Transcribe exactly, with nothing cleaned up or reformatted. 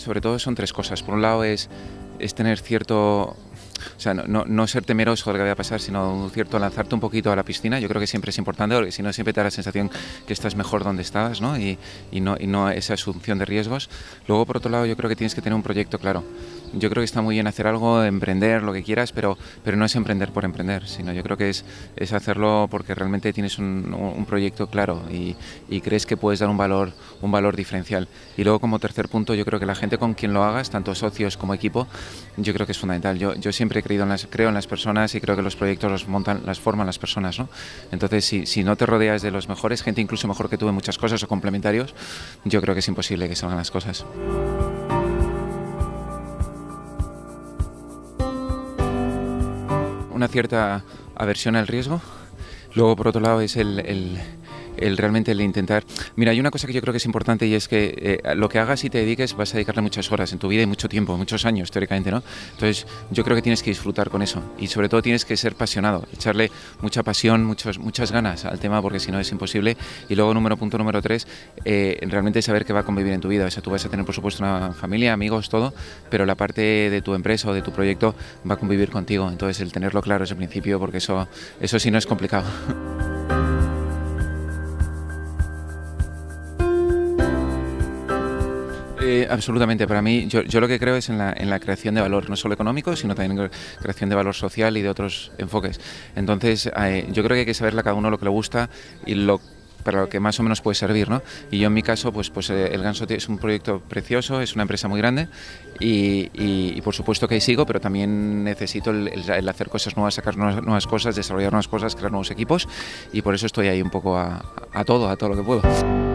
sobre todo son tres cosas. Por un lado es, es tener cierto... O sea, no, no, no ser temeroso de lo que vaya a pasar, sino cierto lanzarte un poquito a la piscina. Yo creo que siempre es importante, porque si no siempre te da la sensación que estás mejor donde estabas, ¿no? Y, y, no, y no esa asunción de riesgos. Luego, por otro lado, yo creo que tienes que tener un proyecto claro. Yo creo que está muy bien hacer algo, emprender, lo que quieras, pero, pero no es emprender por emprender, sino yo creo que es, es hacerlo porque realmente tienes un, un proyecto claro y, y crees que puedes dar un valor, un valor diferencial. Y luego, como tercer punto, yo creo que la gente con quien lo hagas, tanto socios como equipo, yo creo que es fundamental. Yo, yo siempre he creído en las, creo en las personas y creo que los proyectos los montan, las forman las personas, ¿no? Entonces, si, si no te rodeas de los mejores, gente incluso mejor que tú en muchas cosas o complementarios, yo creo que es imposible que salgan las cosas. Una cierta aversión al riesgo. Luego, por otro lado, es el, el, el realmente el intentar... Mira, hay una cosa que yo creo que es importante y es que eh, lo que hagas y te dediques vas a dedicarle muchas horas en tu vida y mucho tiempo, muchos años, teóricamente, ¿no? Entonces, yo creo que tienes que disfrutar con eso y, sobre todo, tienes que ser apasionado, echarle mucha pasión, muchos, muchas ganas al tema, porque si no es imposible. Y luego, número punto número tres, eh, realmente saber que va a convivir en tu vida. O sea, tú vas a tener, por supuesto, una familia, amigos, todo, pero la parte de tu empresa o de tu proyecto va a convivir contigo. Entonces, el tenerlo claro es el principio, porque eso, eso sí no es complicado. Eh, absolutamente, para mí, yo, yo lo que creo es en la, en la creación de valor, no solo económico, sino también creación de valor social y de otros enfoques. Entonces, eh, yo creo que hay que saberle a cada uno lo que le gusta y lo para lo que más o menos puede servir, ¿no? Y yo en mi caso, pues, pues eh, El Ganso es un proyecto precioso, es una empresa muy grande y, y, y por supuesto que ahí sigo, pero también necesito el, el, el hacer cosas nuevas, sacar nuevas, nuevas cosas, desarrollar nuevas cosas, crear nuevos equipos, y por eso estoy ahí un poco a, a todo, a todo lo que puedo.